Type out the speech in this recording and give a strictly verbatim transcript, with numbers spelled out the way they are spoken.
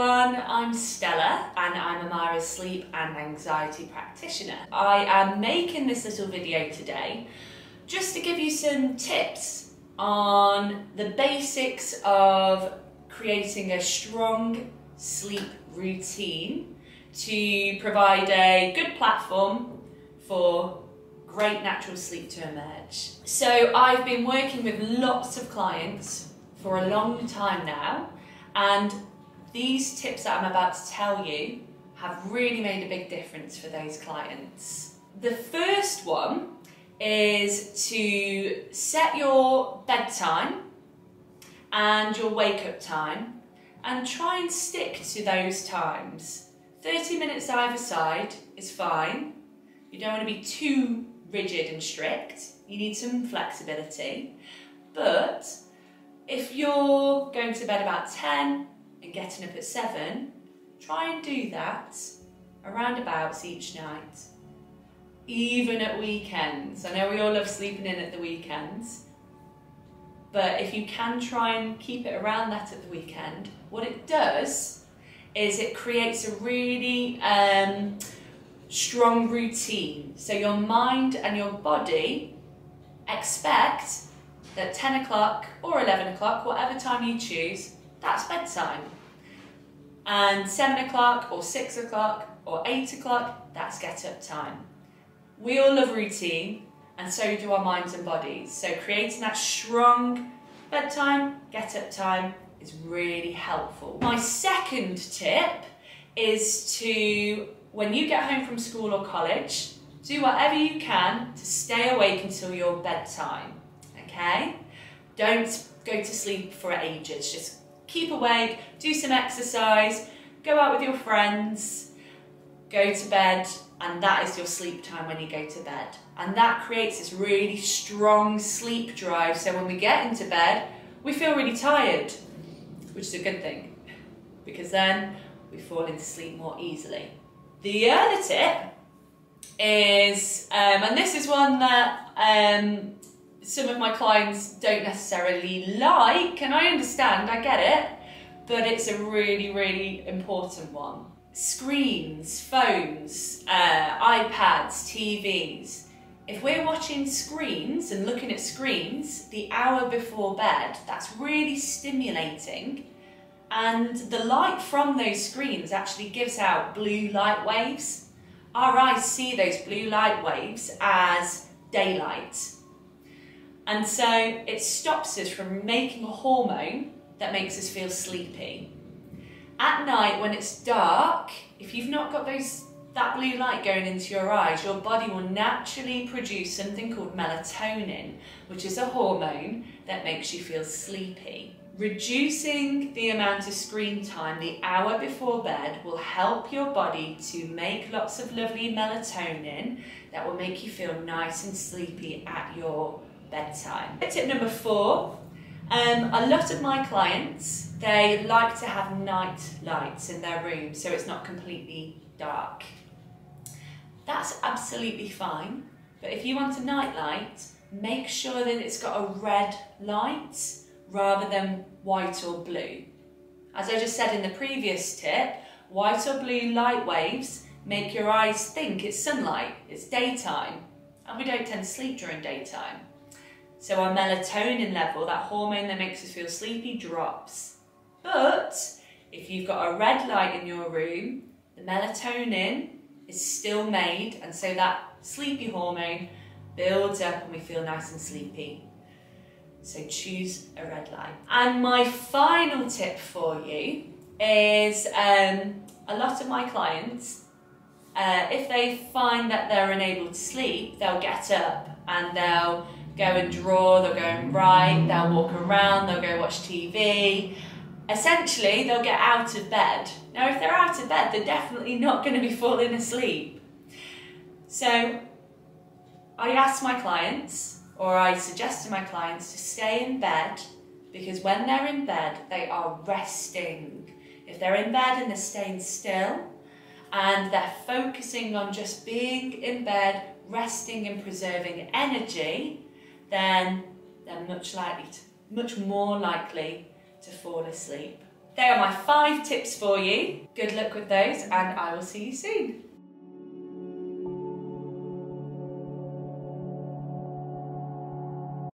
everyone, I'm Stella and I'm Imara's sleep and anxiety practitioner. I am making this little video today just to give you some tips on the basics of creating a strong sleep routine to provide a good platform for great natural sleep to emerge. So I've been working with lots of clients for a long time now, and these tips that I'm about to tell you have really made a big difference for those clients. The first one is to set your bedtime and your wake-up time and try and stick to those times. thirty minutes either side is fine. You don't want to be too rigid and strict. You need some flexibility. But if you're going to bed about ten and getting up at seven, try and do that around about each night, even at weekends. I know we all love sleeping in at the weekends, but if you can try and keep it around that at the weekend, what it does is it creates a really um, strong routine. So your mind and your body expect that ten o'clock or eleven o'clock, whatever time you choose, that's bedtime. And seven o'clock or six o'clock or eight o'clock, that's get up time. We all love routine, and so do our minds and bodies. So creating that strong bedtime, get up time is really helpful. My second tip is to, when you get home from school or college, do whatever you can to stay awake until your bedtime, okay? Don't go to sleep for ages, just keep awake, do some exercise, go out with your friends, go to bed, and that is your sleep time when you go to bed. And that creates this really strong sleep drive, so when we get into bed, we feel really tired, which is a good thing, because then we fall into sleep more easily. The other tip is, um, and this is one that um, some of my clients don't necessarily like, and I understand, I get it, but it's a really, really important one. Screens, phones, uh, iPads, T Vs. If we're watching screens and looking at screens the hour before bed, that's really stimulating. And the light from those screens actually gives out blue light waves. Our eyes see those blue light waves as daylight. And so it stops us from making a hormone that makes us feel sleepy. At night when it's dark, if you've not got those, that blue light going into your eyes, your body will naturally produce something called melatonin, which is a hormone that makes you feel sleepy. Reducing the amount of screen time the hour before bed will help your body to make lots of lovely melatonin that will make you feel nice and sleepy at your bedtime. Tip number four, um, a lot of my clients, they like to have night lights in their room so it's not completely dark. That's absolutely fine, but if you want a night light, make sure that it's got a red light rather than white or blue. As I just said in the previous tip, white or blue light waves make your eyes think it's sunlight, it's daytime, and we don't tend to sleep during daytime. So our melatonin level, that hormone that makes us feel sleepy, drops. But if you've got a red light in your room, the melatonin is still made, and so that sleepy hormone builds up and we feel nice and sleepy. So choose a red light. And my final tip for you is um, a lot of my clients, uh, if they find that they're unable to sleep, they'll get up and they'll go and draw, they'll go and write, they'll walk around, they'll go watch T V. Essentially, they'll get out of bed. Now, if they're out of bed, they're definitely not going to be falling asleep. So I ask my clients, or I suggest to my clients, to stay in bed, because when they're in bed, they are resting. If they're in bed and they're staying still and they're focusing on just being in bed, resting and preserving energy, then they're much likely to, much more likely to fall asleep. They are my five tips for you. Good luck with those and I will see you soon.